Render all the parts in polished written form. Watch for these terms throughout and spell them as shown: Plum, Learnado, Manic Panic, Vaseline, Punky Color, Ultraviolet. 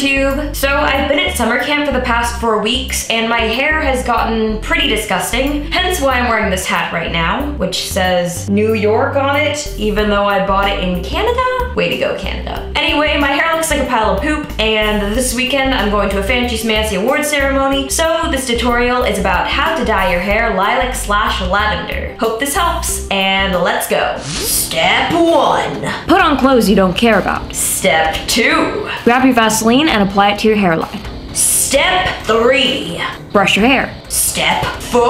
YouTube. So I've been at summer camp for the past 4 weeks and my hair has gotten pretty disgusting, hence why I'm wearing this hat right now, which says New York on it, even though I bought it in Canada. Way to go, Canada. Anyway, my hair looks like a pile of poop, and this weekend I'm going to a Fancy Smancy award ceremony, so this tutorial is about how to dye your hair lilac/lavender. Hope this helps, and let's go. Step 1. Put on clothes you don't care about. Step 2. Grab your Vaseline and apply it to your hairline. Step 3. Brush your hair. Step 4.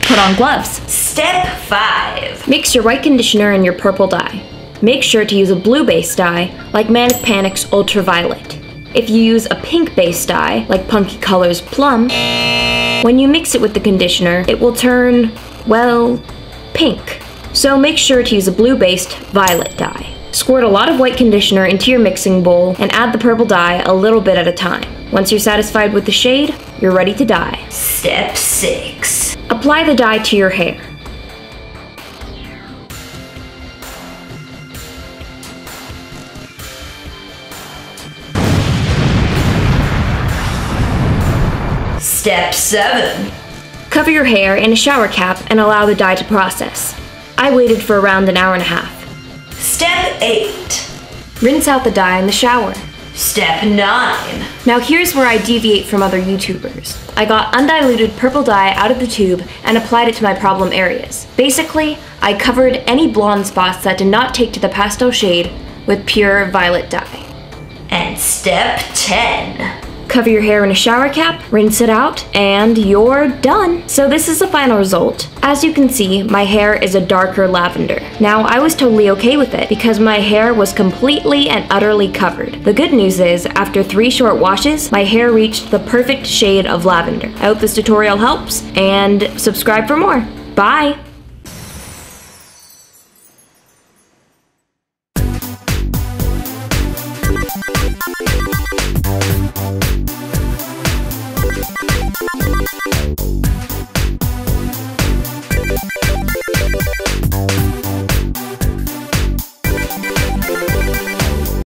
Put on gloves. Step 5. Mix your white conditioner and your purple dye. Make sure to use a blue base dye like Manic Panic's Ultraviolet. If you use a pink base dye like Punky Color's Plum, when you mix it with the conditioner, it will turn, well, pink. So make sure to use a blue-based violet dye. Squirt a lot of white conditioner into your mixing bowl and add the purple dye a little bit at a time. Once you're satisfied with the shade, you're ready to dye. Step 6. Apply the dye to your hair. Step 7. Cover your hair in a shower cap and allow the dye to process. I waited for around an hour and a half. Step 8. Rinse out the dye in the shower. Step 9. Now here's where I deviate from other YouTubers. I got undiluted purple dye out of the tube and applied it to my problem areas. Basically, I covered any blonde spots that did not take to the pastel shade with pure violet dye. And step 10. Cover your hair in a shower cap, rinse it out, and you're done. So this is the final result. As you can see, my hair is a darker lavender. Now, I was totally okay with it because my hair was completely and utterly covered. The good news is, after 3 short washes, my hair reached the perfect shade of lavender. I hope this tutorial helps, and subscribe for more. Bye!